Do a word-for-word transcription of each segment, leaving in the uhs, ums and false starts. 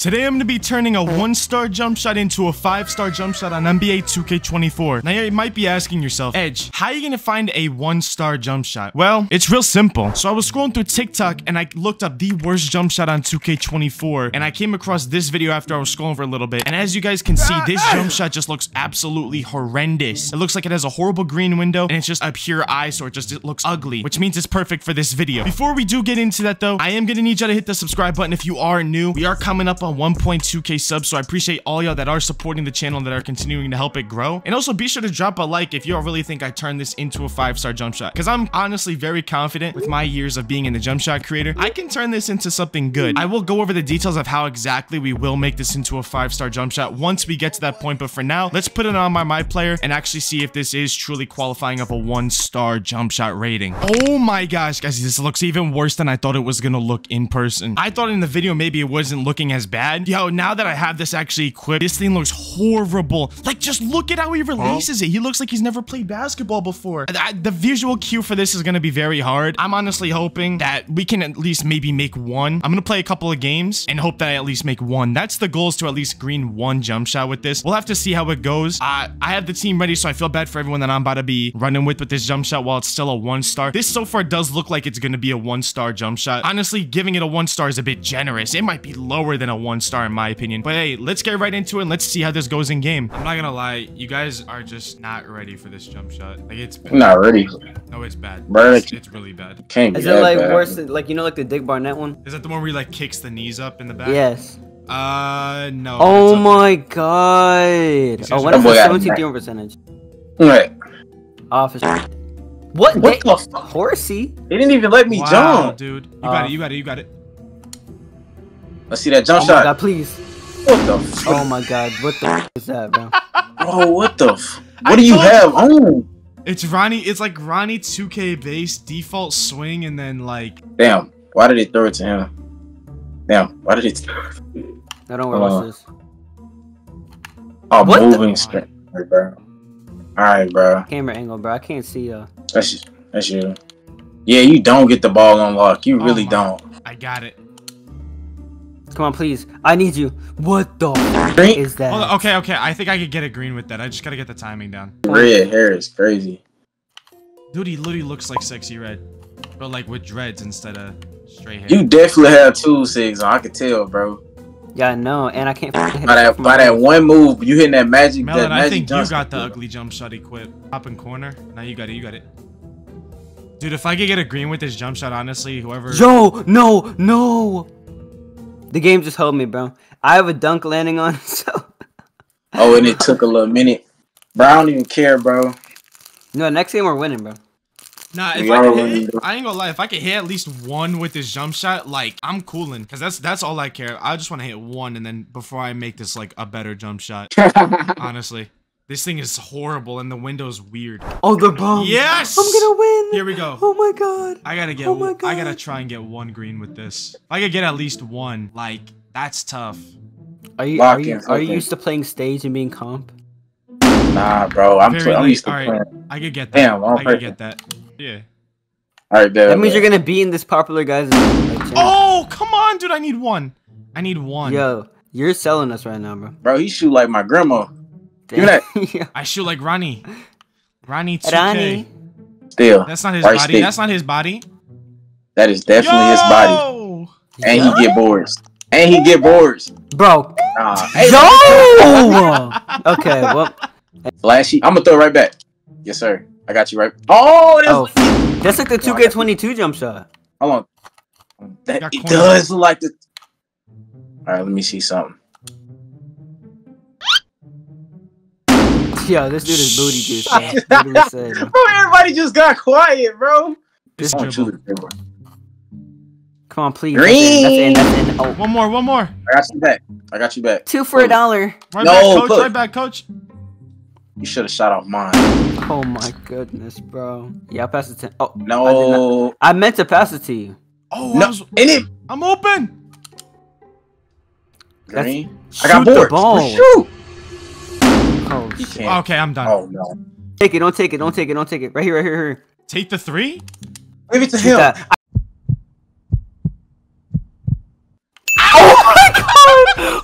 Today I'm going to be turning a one-star jump shot into a five-star jump shot on N B A two K twenty-four. Now you might be asking yourself, Edge, how are you going to find a one-star jump shot? Well, it's real simple. So I was scrolling through TikTok and I looked up the worst jump shot on two K twenty-four and I came across this video after I was scrolling for a little bit. And as you guys can see, this jump shot just looks absolutely horrendous. It looks like it has a horrible green window and it's just a pure eyesore. It just it looks ugly, which means it's perfect for this video. Before we do get into that though, I am going to need you to hit the subscribe button if you are new. We are coming up on one point two K subs, so I appreciate all y'all that are supporting the channel and that are continuing to help it grow. And also be sure to drop a like if y'all really think I turned this into a five-star jump shot, because I'm honestly very confident with my years of being in the jump shot creator, I can turn this into something good. I will go over the details of how exactly we will make this into a five-star jump shot once we get to that point, but for now, let's put it on my my player and actually see if this is truly qualifying of a one-star jump shot rating. Oh my gosh, guys, this looks even worse than I thought it was gonna look in person. I thought in the video maybe it wasn't looking as bad. Yo, now that I have this actually equipped, this thing looks horrible. Like, just look at how he releases it. He looks like he's never played basketball before. I, the visual cue for this is going to be very hard. I'm honestly hoping that we can at least maybe make one. I'm going to play a couple of games and hope that I at least make one. That's the goal, is to at least green one jump shot with this. We'll have to see how it goes. Uh, I have the team ready, so I feel bad for everyone that I'm about to be running with with this jump shot while it's still a one star. This so far does look like it's going to be a one star jump shot. Honestly, giving it a one star is a bit generous. It might be lower than a one One star in my opinion, but hey, let's get right into it and let's see how this goes in game. I'm not gonna lie, you guys are just not ready for this jump shot. Like, it's bad. I'm not ready. No, it's bad. It's, it's really bad. Can't Is it like bad. worse than, like, you know, like the Dick Barnett one? Is that the one where he like kicks the knees up in the back? Yes. Uh, no. Oh my god. Oh, what is the seventeen percentage? Right. Officer. What? What the fuck? Horsey? They didn't even let me wow, jump, dude. You got uh, it. You got it. You got it. Let's see that jump oh shot. Oh my god, please. What the f- Oh my god, what the f is that, bro? Bro, what the f- What I do you have on? It's Ronnie, it's like Ronnie two K base, default swing, and then like... Damn, why did they throw it to him? Damn, why did they throw it to him? No, don't worry, uh, watch this. Oh, what moving straight, bro. Alright, bro. Camera angle, bro, I can't see y'all. That's you. That's you. Yeah, you don't get the ball on lock. You really oh don't. I got it. Come on, please. I need you. What the green? Is that? Hold on, okay, okay. I think I could get a green with that. I just gotta get the timing down. Red hair is crazy. Dude, he literally looks like Sexy Red, but like with dreads instead of straight hair. You definitely have two cigs on. I could tell, bro. Yeah, I know, and I can't. By that, by that one move, you hitting that magic. Melon, that magic I think jump you got the ugly jump shot equipped. Popping corner. Now you got it. You got it. Dude, if I could get a green with this jump shot, honestly, whoever. Yo, no, no. The game just held me, bro. I have a dunk landing on it, so... Oh, and it took a little minute. Bro, I don't even care, bro. No, next game we're winning, bro. Nah, if I, can hit, I ain't gonna lie. If I can hit at least one with this jump shot, like, I'm cooling. Because that's that's all I care. I just want to hit one, and then before I make this, like, a better jump shot. Honestly. This thing is horrible, and the window's weird. Oh, the bomb. Yes! I'm gonna win! Here we go. Oh my god. I gotta get oh my god. I gotta try and get one green with this. If I could get at least one, like, that's tough. Are you Lock are you, are you used to playing stage and being comp? Nah, bro. I'm, I'm used to All right. playing. I could get that. Damn, I could get that. Yeah. All right, there, that means there. You're gonna be in this popular guy's. Oh, come on, dude. I need one. I need one. Yo, you're selling us right now, bro. Bro, he shoot like my grandma. Yeah. I shoot like Ronnie. Ronnie two K. Ronnie. Still. That's not his body. Stick. That's not his body. That is definitely Yo! his body. And Yo! he get boards. And he get boards. Bro. Nah. Hey, Yo! Okay, well. Flashy. I'm going to throw it right back. Yes, sir. I got you right. Oh, that's, oh. Like that's like the two K twenty-two jump shot. Hold on. That, it does look like the... All right, let me see something. Yo, this dude is booty juice. What do you say, bro? Bro, everybody just got quiet, bro. This Come on, please. Green. That's in, that's in, that's in. Oh. One more, one more. I got you back. I got you back. Two for a dollar. Right no, back, coach. Put. Right back, coach. You should have shot out mine. Oh my goodness, bro. Yeah, I passed it to. Oh no, I, I meant to pass it to you. Oh, no. I was, in it. I'm open. Green. That's, I got boards. The ball. Shoot. Oh, okay, I'm done. Oh no! Take it! Don't take it! Don't take it! Don't take it! Right here! Right here! Right here. Take the three. Give it to him. I oh my god!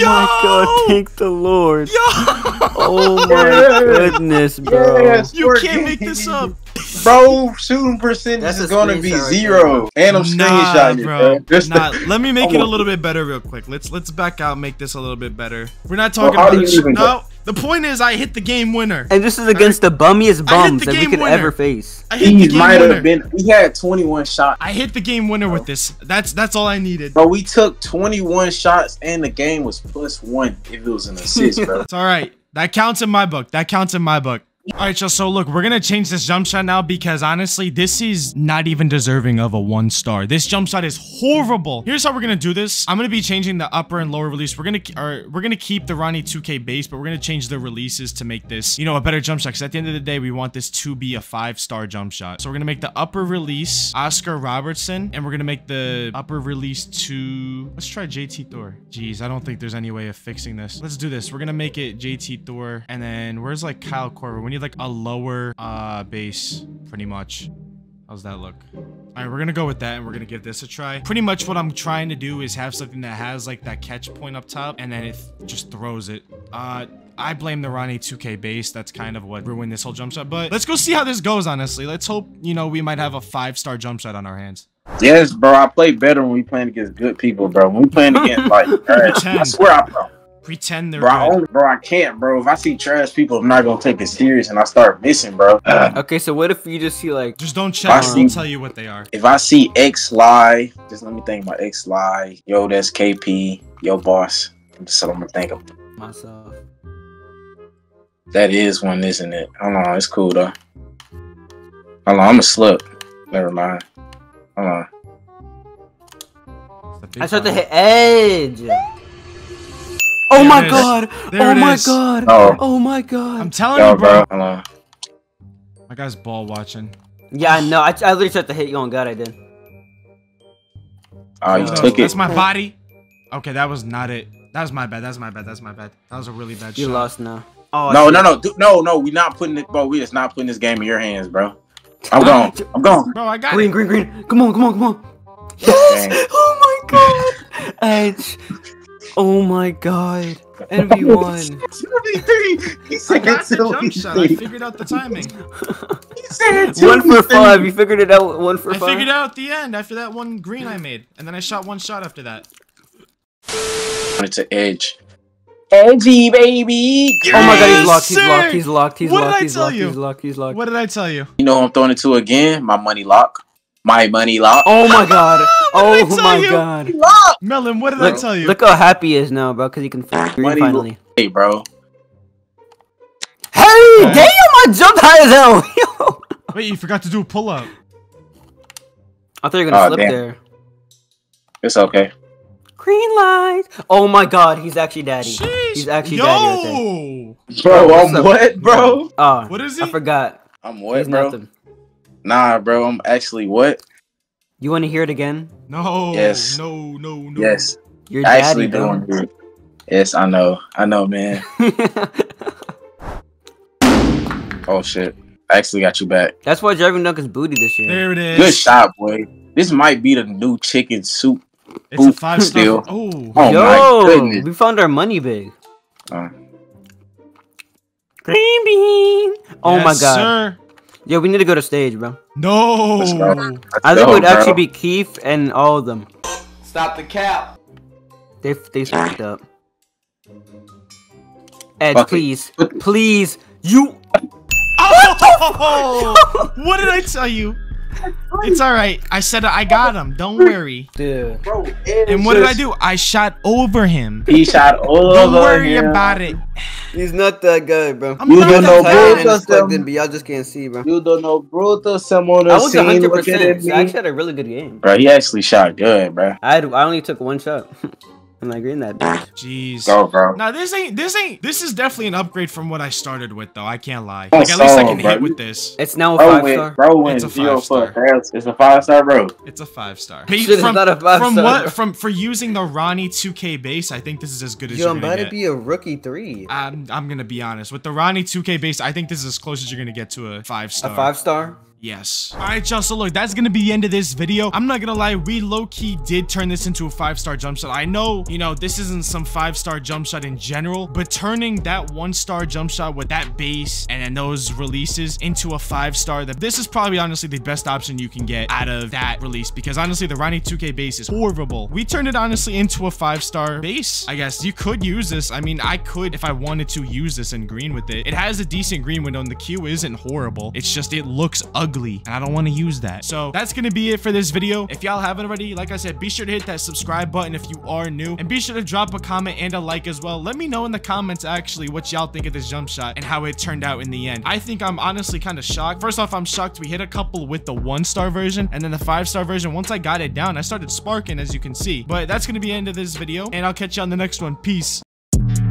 Yo! My God, thank the Lord. Yo! Oh my goodness, bro. Yes, you can't make this up. Bro, shooting percentage That's is going to be zero. Bro. And I'm screenshotting nah, bro. It, bro. Nah, the... Let me make oh. it a little bit better real quick. Let's let's back out and make this a little bit better. We're not talking well, about it. No, the point is I hit the game winner. And this is against right? the bummiest bums the that we could winner. Ever face. I hit he the game might winner. Have been, he had twenty-one shots. I hit the game winner bro. With this. That's that's all I needed. Bro, we took twenty-one shots and the game was plus one if it was an assist, bro. It's all right. That counts in my book. That counts in my book. All right, y'all, so look, we're going to change this jump shot now because, honestly, this is not even deserving of a one star. This jump shot is horrible. Here's how we're going to do this. I'm going to be changing the upper and lower release. We're going to we're gonna keep the Ronnie two K base, but we're going to change the releases to make this, you know, a better jump shot. Because at the end of the day, we want this to be a five-star jump shot. So we're going to make the upper release Oscar Robertson, and we're going to make the upper release to... Let's try J T Thor. Jeez, I don't think there's any way of fixing this. Let's do this. We're going to make it J T Thor, and then where's, like, Kyle Korver? We need like a lower uh base pretty much. How's that look? All right, we're gonna go with that and we're gonna give this a try. Pretty much what I'm trying to do is have something that has like that catch point up top and then it th just throws it. Uh, I blame the Ronnie two K base. That's kind of what ruined this whole jump shot, but let's go see how this goes, honestly. Let's hope, you know, we might have a five-star jump shot on our hands. Yes, bro, I play better when we playing against good people, bro. When we playing against like, trash, I swear I pro. Pretend they're bro, I only, bro, I can't, bro. If I see trash people, I'm not gonna take it serious and I start missing, bro. Uh, okay, so what if you just see like... Just don't check, I see, I'll tell you what they are. If I see X lie, just let me think about X lie. Yo, that's K P. Yo, boss. That's what I'm gonna think of. Myself. That is one, isn't it? Hold on, it's cool, though. Hold on, I'm a slip. Never mind. Hold on. I start to hit Edge. Oh my God! Oh my God! Oh my God! I'm telling you, bro. My guy's ball watching. Yeah, I know. I, I literally tried to hit you on God, I did. Oh, you took it. That's my body. Okay, that was not it. That was my bad. That's my bad. That's my bad. That was a really bad shot. You lost now. Oh no, no, no, no, no. We're not putting it, bro. We're just not putting this game in your hands, bro. I'm gone. I'm gone. Bro, I got it. Green, green, green. Come on, come on, come on. Yes! Oh my God! Edge. Oh my God! M V one. He said I got the jump shot. I figured out the timing. He said one for five. You figured it out. One for I five. I figured out the end after that one green I made, and then I shot one shot after that. It's an edge. Edgy baby. Yes, oh my God! He's locked. He's locked. He's locked. He's what locked. He's locked. He's locked. He's locked. What did I tell you? You know who I'm throwing it to again? My money lock. My money lock. Oh my God. Oh my you? God. Melon, what did look, I tell you? Look how happy he is now, bro, because he can green finally. Hey, bro. Hey, yeah. Damn, I jumped high as hell. Wait, you forgot to do a pull-up. I thought you were going to oh, slip damn. There. It's okay. Green light. Oh my God, he's actually daddy. Sheesh. He's actually Yo. Daddy. Right bro, bro, I'm wet, bro. Oh, what is he? I forgot. I'm wet, bro. Nothing. Nah, bro, I'm actually what? You want to hear it again? No. Yes. No, no, no. Yes. You're daddy, actually doing good. Yes, I know. I know, man. Oh, shit. I actually got you back. That's why Jervin Duncan's booty this year. There it is. Good shot, boy. This might be the new chicken soup. It's a five-star. Oh, oh Yo, my goodness. We found our money big. Uh. Green bean. Oh, yes, my God. Sir. Yo, we need to go to stage, bro. No! Let's go. Let's I think go, it would bro. Actually be Keith and all of them. Stop the cap! They they fucked up. Edge, Fuck please. It. Please! You! Oh! What did I tell you? It's alright. I said I got him. Don't worry. Dude. Bro, and what did I do? I shot over him. He shot over him. Don't worry him. About it. He's not that good, bro. I'm you not don't that know brutal. Y'all just can't see, bro. You don't know brutal. Someone I was one hundred percent. So I actually had a really good game. Bro, he actually shot good, bro. I, had, I only took one shot. I'm like green that bitch. Jeez. Go, bro. Now this ain't this ain't this is definitely an upgrade from what I started with though. I can't lie. Like at least I can hit with this. It's now a five star. Bro, it's a five star. It's a five star, bro. It's a five star. From from what from for using the Ronnie two K base, I think this is as good as you're gonna get. Yo, I'm about to be a rookie three. I'm I'm gonna be honest with the Ronnie two K base. I think this is as close as you're gonna get to a five star. A five star. Yes. All right, y'all. So look, that's going to be the end of this video. I'm not going to lie. We low-key did turn this into a five-star jump shot. I know, you know, this isn't some five-star jump shot in general, but turning that one-star jump shot with that base and then those releases into a five-star, that this is probably honestly the best option you can get out of that release, because honestly, the Ronnie two K base is horrible. We turned it honestly into a five-star base. I guess you could use this. I mean, I could, if I wanted to, use this and green with it. It has a decent green window and the queue isn't horrible. It's just, it looks ugly. And I don't want to use that. So that's going to be it for this video. If y'all haven't already, like I said, be sure to hit that subscribe button if you are new, and be sure to drop a comment and a like as well. Let me know in the comments actually what y'all think of this jump shot and how it turned out in the end. I think I'm honestly kind of shocked. First off, I'm shocked we hit a couple with the one star version, and then the five star version, once I got it down, I started sparking, as you can see. But that's going to be the end of this video, and I'll catch you on the next one. Peace.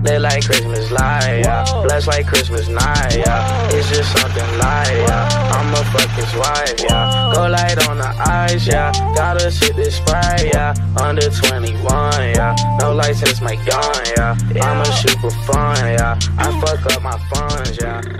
Live like Christmas light, yeah. Blessed like Christmas night, yeah. It's just something like, yeah. I'm a fuck his wife, yeah. Go light on the ice, yeah. Gotta sip this Sprite, yeah. Under twenty-one, yeah. No license, my gun, yeah. I'ma shoot for fun, yeah. I fuck up my funds, yeah.